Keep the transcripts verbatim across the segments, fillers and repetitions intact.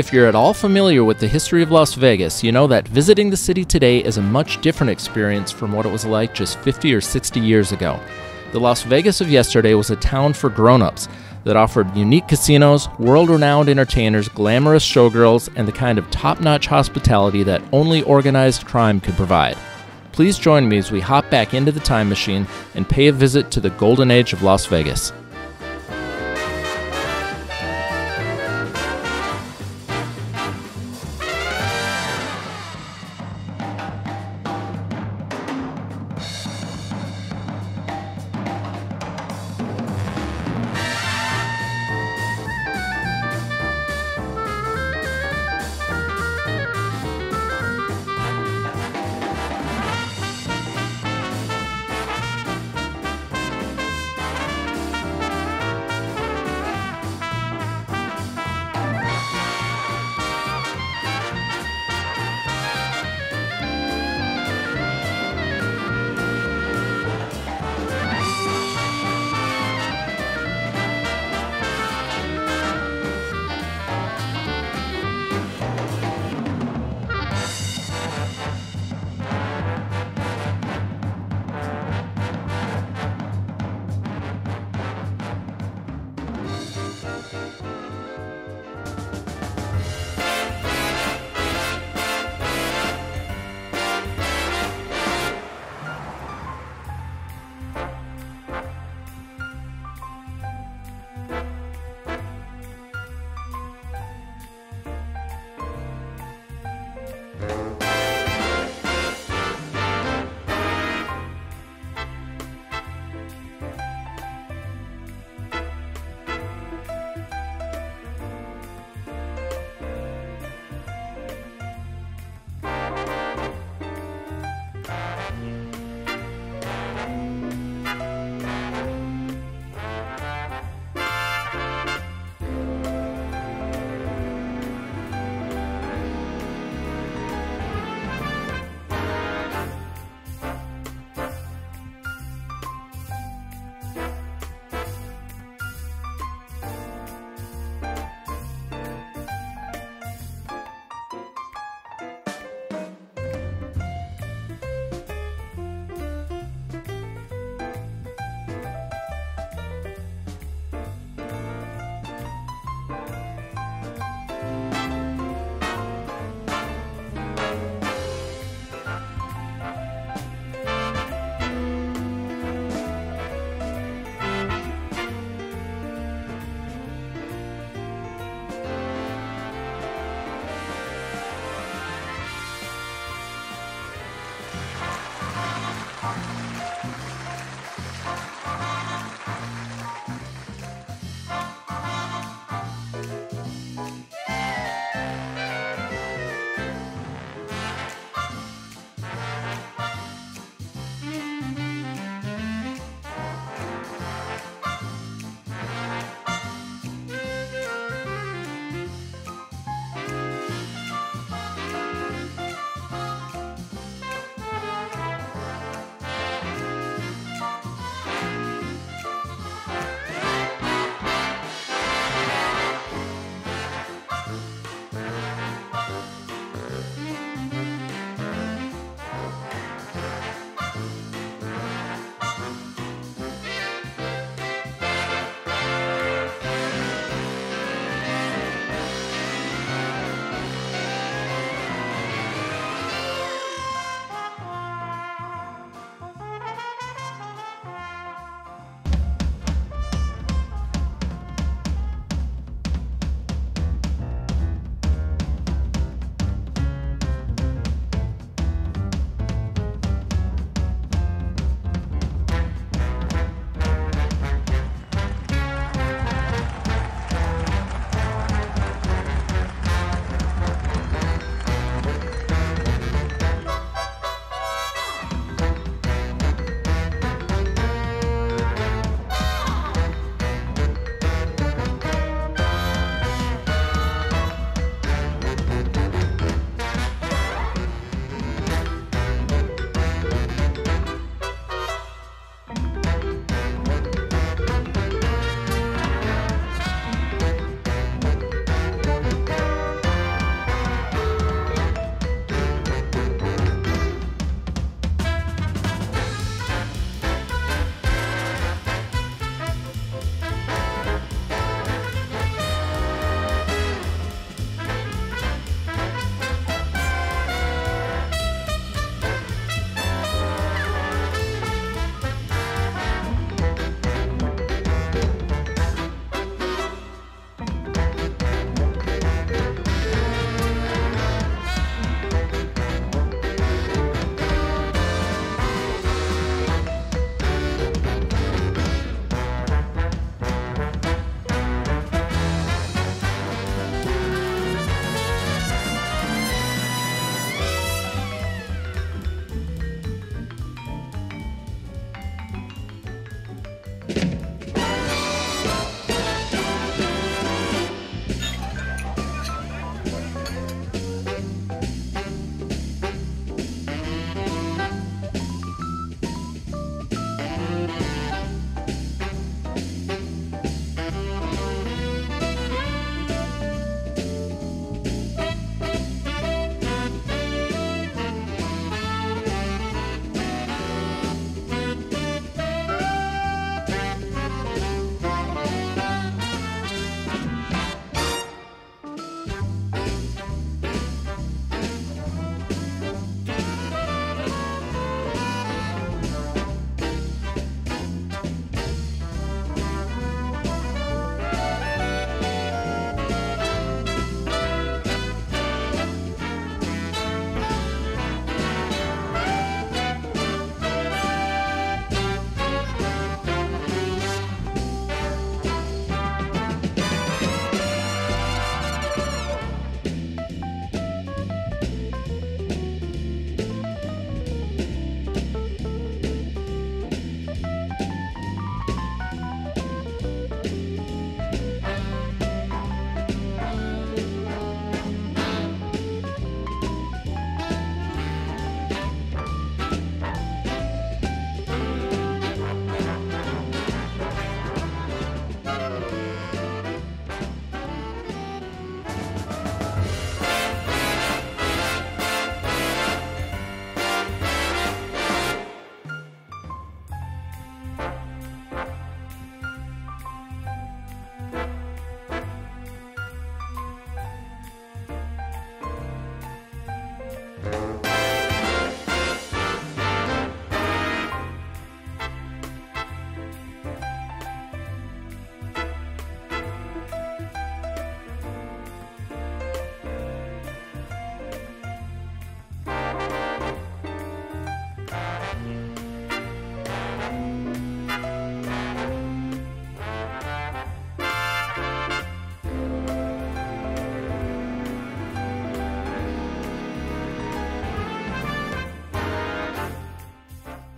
If you're at all familiar with the history of Las Vegas, you know that visiting the city today is a much different experience from what it was like just fifty or sixty years ago. The Las Vegas of yesterday was a town for grown-ups that offered unique casinos, world-renowned entertainers, glamorous showgirls, and the kind of top-notch hospitality that only organized crime could provide. Please join me as we hop back into the time machine and pay a visit to the golden age of Las Vegas.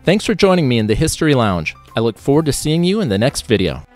Thanks for joining me in the History Lounge. I look forward to seeing you in the next video.